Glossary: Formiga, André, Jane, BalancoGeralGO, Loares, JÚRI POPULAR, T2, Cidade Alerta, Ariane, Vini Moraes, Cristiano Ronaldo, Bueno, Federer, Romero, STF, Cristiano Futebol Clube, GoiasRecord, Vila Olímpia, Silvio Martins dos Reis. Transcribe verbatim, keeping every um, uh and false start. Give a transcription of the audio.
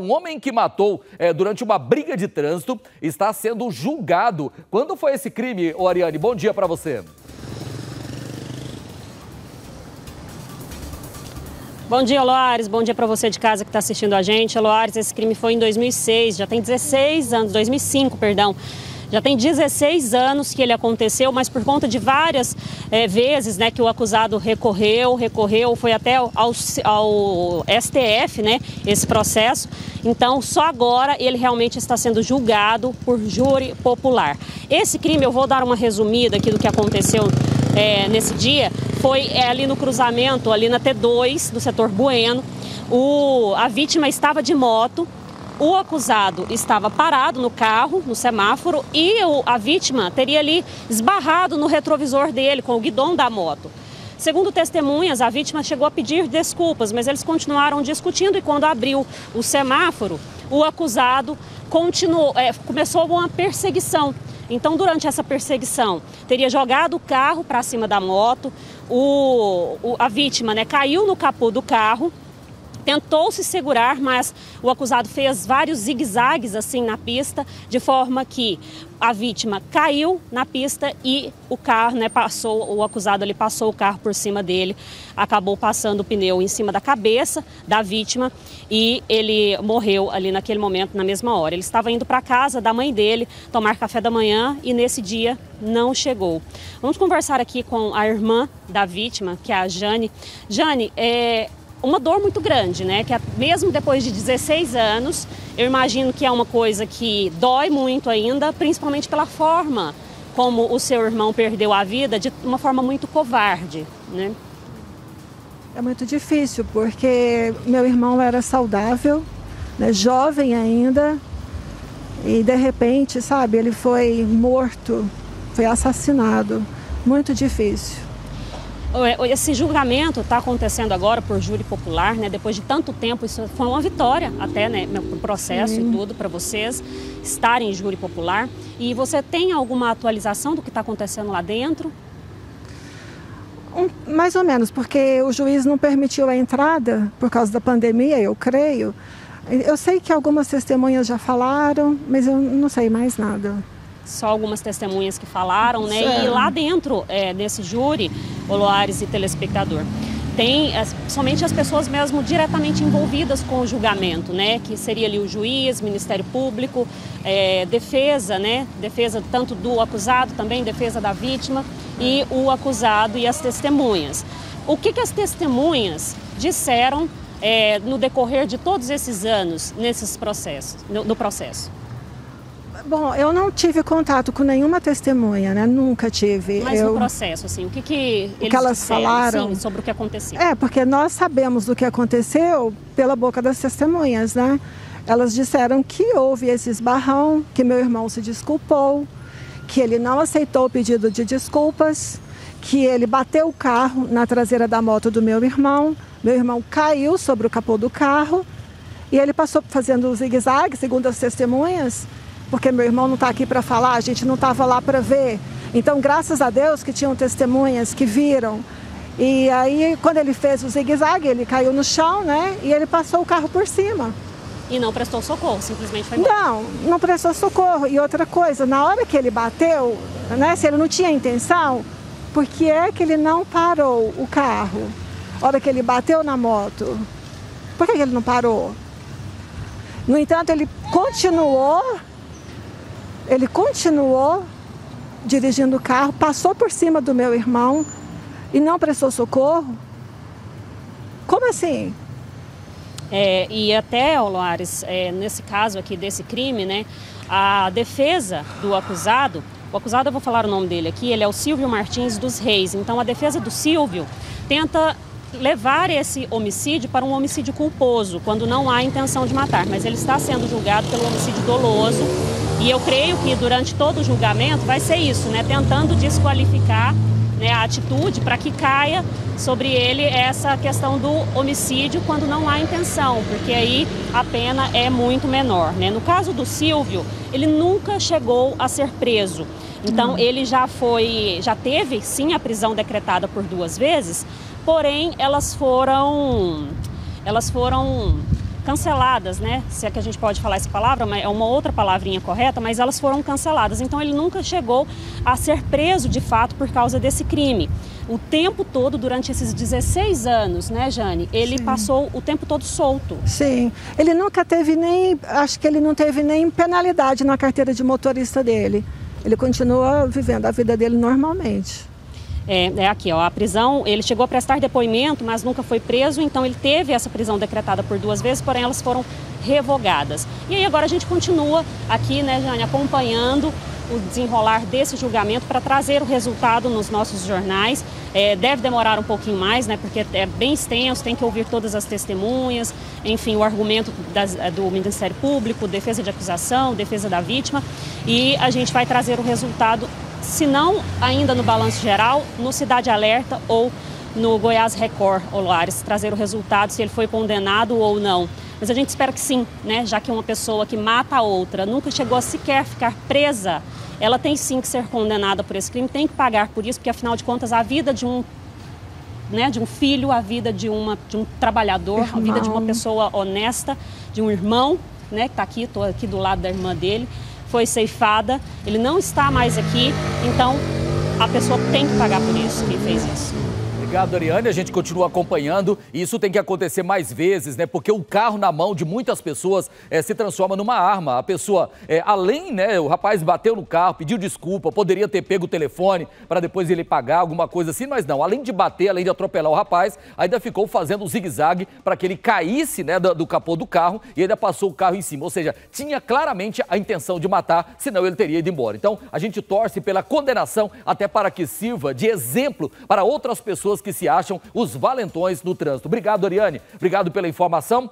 Um homem que matou é, durante uma briga de trânsito está sendo julgado. Quando foi esse crime, ô Ariane? Bom dia para você. Bom dia, Loares. Bom dia para você de casa que está assistindo a gente. Loares, esse crime foi em dois mil e seis, já tem dezesseis anos, dois mil e cinco, perdão. Já tem dezesseis anos que ele aconteceu, mas por conta de várias é, vezes, né, que o acusado recorreu, recorreu, foi até ao, ao S T F, né, esse processo. Então, só agora ele realmente está sendo julgado por júri popular. Esse crime, eu vou dar uma resumida aqui do que aconteceu é, nesse dia, foi é, ali no cruzamento, ali na T dois, do setor Bueno. O, a vítima estava de moto. O acusado estava parado no carro, no semáforo, e a vítima teria ali esbarrado no retrovisor dele, com o guidão da moto. Segundo testemunhas, a vítima chegou a pedir desculpas, mas eles continuaram discutindo e quando abriu o semáforo, o acusado continuou, é, começou uma perseguição. Então, durante essa perseguição, teria jogado o carro para cima da moto, o, o, a vítima, né, caiu no capô do carro, tentou se segurar, mas o acusado fez vários zigue-zagues assim na pista, de forma que a vítima caiu na pista e o carro, né, passou, o acusado ali passou o carro por cima dele, acabou passando o pneu em cima da cabeça da vítima e ele morreu ali naquele momento, na mesma hora. Ele estava indo para casa da mãe dele tomar café da manhã e nesse dia não chegou. Vamos conversar aqui com a irmã da vítima, que é a Jane. Jane, é... uma dor muito grande, né? Que mesmo depois de dezesseis anos, eu imagino que é uma coisa que dói muito ainda, principalmente pela forma como o seu irmão perdeu a vida, de uma forma muito covarde, né? É muito difícil, porque meu irmão era saudável, né? Jovem ainda, e de repente, sabe, ele foi morto, foi assassinado. Muito difícil. Esse julgamento está acontecendo agora por júri popular, né? Depois de tanto tempo, isso foi uma vitória até, né, o processo Sim. e tudo para vocês estarem em júri popular. E você tem alguma atualização do que está acontecendo lá dentro? Um, mais ou menos, porque o juiz não permitiu a entrada por causa da pandemia, eu creio. Eu sei que algumas testemunhas já falaram, mas eu não sei mais nada. Só algumas testemunhas que falaram, né? Sim. E lá dentro, é, nesse júri, o Loares e telespectador, tem as, somente as pessoas mesmo diretamente envolvidas com o julgamento, né? Que seria ali o juiz, Ministério Público, é, defesa, né? Defesa tanto do acusado, também defesa da vítima e o acusado e as testemunhas. O que que as testemunhas disseram é, no decorrer de todos esses anos nesses processos, no, no processo? Bom, eu não tive contato com nenhuma testemunha, né? Nunca tive. Mas eu... no processo, assim, o que, que eles o que elas falaram sim, sobre o que aconteceu? É, porque nós sabemos do que aconteceu pela boca das testemunhas, né? Elas disseram que houve esse esbarrão, que meu irmão se desculpou, que ele não aceitou o pedido de desculpas, que ele bateu o carro na traseira da moto do meu irmão, meu irmão caiu sobre o capô do carro e ele passou fazendo zigue-zague, segundo as testemunhas, porque meu irmão não está aqui para falar, a gente não estava lá para ver. Então, graças a Deus que tinham testemunhas que viram. E aí, quando ele fez o zigue-zague, ele caiu no chão, né? E ele passou o carro por cima. E não prestou socorro, simplesmente foi embora. Não, não prestou socorro. E outra coisa, na hora que ele bateu, né? Se ele não tinha intenção, por que é que ele não parou o carro? Na hora que ele bateu na moto, por que ele não parou? No entanto, ele continuou... Ele continuou dirigindo o carro, passou por cima do meu irmão e não prestou socorro. Como assim? É, e até, Loares, é, nesse caso aqui desse crime, né, a defesa do acusado, o acusado, eu vou falar o nome dele aqui, ele é o Silvio Martins dos Reis. Então, a defesa do Silvio tenta levar esse homicídio para um homicídio culposo, quando não há intenção de matar, mas ele está sendo julgado pelo homicídio doloso. E eu creio que durante todo o julgamento vai ser isso, né? Tentando desqualificar, né, a atitude para que caia sobre ele essa questão do homicídio quando não há intenção, porque aí a pena é muito menor, né? No caso do Silvio, ele nunca chegou a ser preso. Então, hum. ele já foi, já teve, sim, a prisão decretada por duas vezes, porém, elas foram... Elas foram... canceladas, né? Se é que a gente pode falar essa palavra, é uma outra palavrinha correta, mas elas foram canceladas. Então ele nunca chegou a ser preso de fato por causa desse crime. O tempo todo, durante esses dezesseis anos, né, Jane? Ele Sim. passou o tempo todo solto. Sim. Ele nunca teve nem... Acho que ele não teve nem penalidade na carteira de motorista dele. Ele continua vivendo a vida dele normalmente. É, é aqui, ó, a prisão, ele chegou a prestar depoimento, mas nunca foi preso, então ele teve essa prisão decretada por duas vezes, porém elas foram revogadas. E aí agora a gente continua aqui, né, Jane, acompanhando o desenrolar desse julgamento para trazer o resultado nos nossos jornais. É, deve demorar um pouquinho mais, né, porque é bem extenso, tem que ouvir todas as testemunhas, enfim, o argumento das, do Ministério Público, defesa de acusação, defesa da vítima, e a gente vai trazer o resultado, se não ainda no Balanço Geral, no Cidade Alerta ou no Goiás Record, Loares, trazer o resultado, se ele foi condenado ou não. Mas a gente espera que sim, né? Já que uma pessoa que mata a outra nunca chegou a sequer ficar presa, ela tem sim que ser condenada por esse crime, tem que pagar por isso, porque afinal de contas a vida de um, né, de um filho, a vida de, uma, de um trabalhador, irmão. A vida de uma pessoa honesta, de um irmão, né, que está aqui, estou aqui do lado da irmã dele, foi ceifada, ele não está mais aqui, então a pessoa tem que pagar por isso, quem fez isso. Obrigado, Ariane. A gente continua acompanhando e isso tem que acontecer mais vezes, né? Porque o carro na mão de muitas pessoas é, se transforma numa arma. A pessoa, é, além, né? O rapaz bateu no carro, pediu desculpa, poderia ter pego o telefone para depois ele pagar, alguma coisa assim, mas não. Além de bater, além de atropelar o rapaz, ainda ficou fazendo um zigue-zague para que ele caísse, né? Do, do capô do carro e ainda passou o carro em cima. Ou seja, tinha claramente a intenção de matar, senão ele teria ido embora. Então, a gente torce pela condenação até para que sirva de exemplo para outras pessoas que se acham os valentões no trânsito. Obrigado, Ariane. Obrigado pela informação.